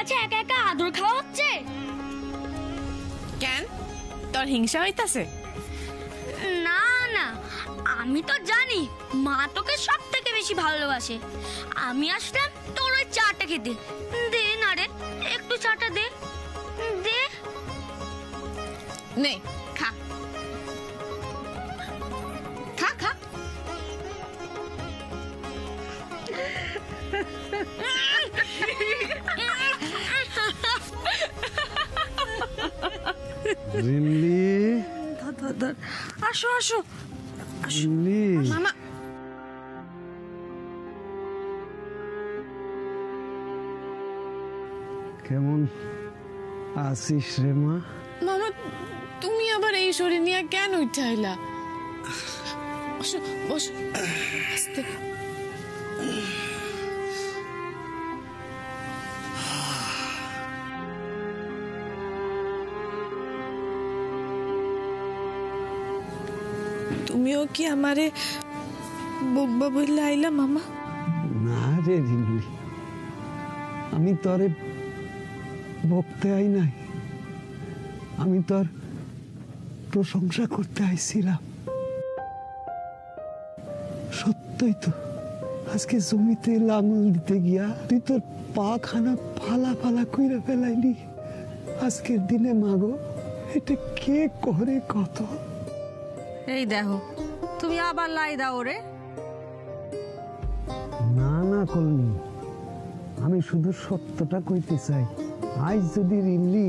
কাছে একা একা আদর খাওয়া হচ্ছে কেন? তোর হিংসা হইতাছে? না না, আমি তো জানি মা তোকে সব থেকে বেশি ভালোবাসে। আমি আসলাম তোর ওই চাটা খেতে। দে না রে, একটু চাটা দে দে। নে খা খা খা। আসো আসো আসো মামা। কেমন আছিস রে মা? মামা তুমি আবার এই শরীর নিয়ে কেন উঠাইলা? বসো বসো। তুমিও কি আমারে বকবা বইলা আইলা মামা? না রে রিমলি, আমি তোরে বকতে আই নাই, আমি তোর প্রশংসা করতে আইছিলাম। সত্যই তো, আজকে জমিতে লাঙল দিতে গিয়া তুই তোর পা খানা ফালা ফালা কইরা ফেলাইলি। আজকের দিনে মাগো এটা কে করে কত? এই দেখো তুমি আবার লাই দাও রে। না না কলমি, আমি শুধু সত্যটা কইতে চাই। আজ যদি রিমলি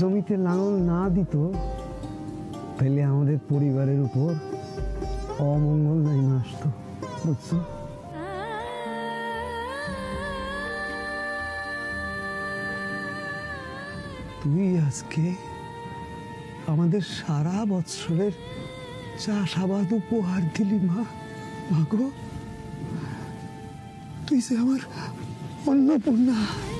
জমিতে লাঙল না দিত তাহলে আমাদের পরিবারের উপর অমঙ্গল নেমে আসতো, বুঝছো? তুই আজকে আমাদের সারা বৎসরের চাষাবাদ উপহার দিলি মা। মাগো তুই যে আমার অন্নপূর্ণা।